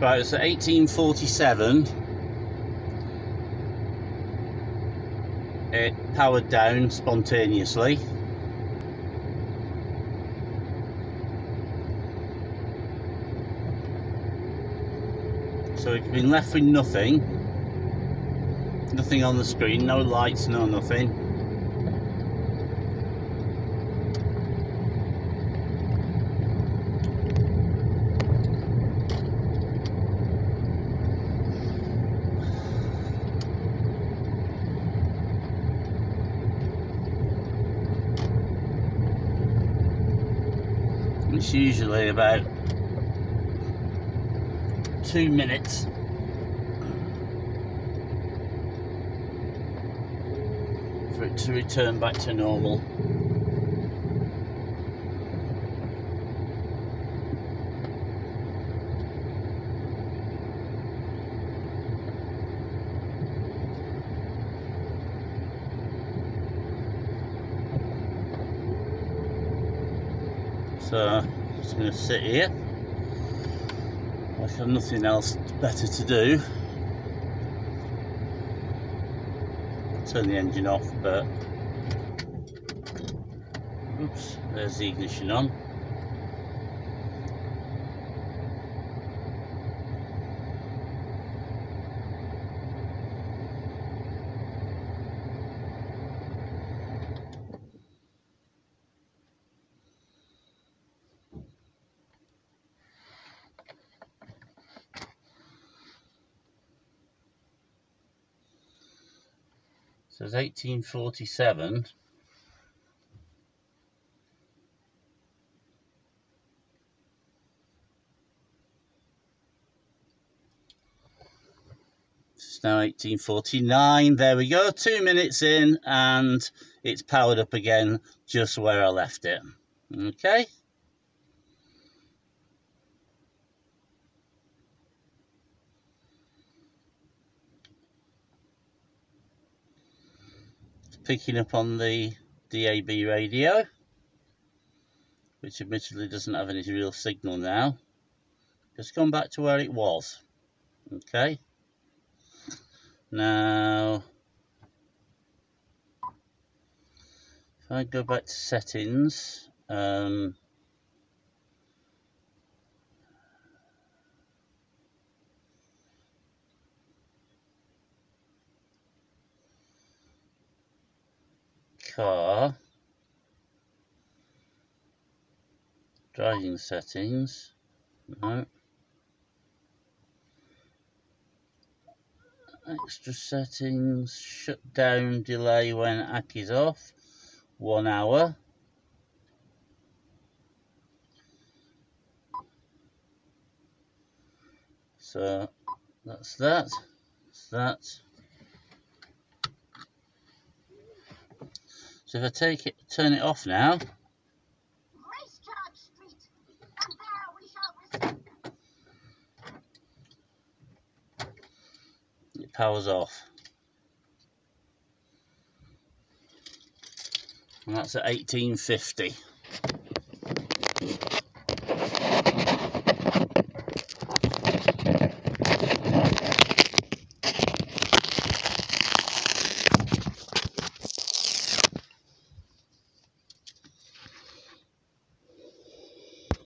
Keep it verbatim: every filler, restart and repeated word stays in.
Right, so eighteen forty-seven, it powered down spontaneously. So we've been left with nothing, nothing on the screen, no lights, no nothing. It's usually about two minutes. For it to return back to normal. So I'm just going to sit here, like I've nothing else better to do. Turn the engine off, but oops, there's the ignition on. So it's eighteen forty-seven. It's now eighteen forty-nine. There we go. Two minutes in, and it's powered up again just where I left it. Okay. Picking up on the D A B radio, which admittedly doesn't have any real signal now. Just gone back to where it was. Okay. Now, if I go back to settings, um, car, driving settings, no, extra settings, shut down delay when A C is off, one hour, so that's that, that's that. So if I take it, turn it off now. It powers off. And that's at eighteen fifty.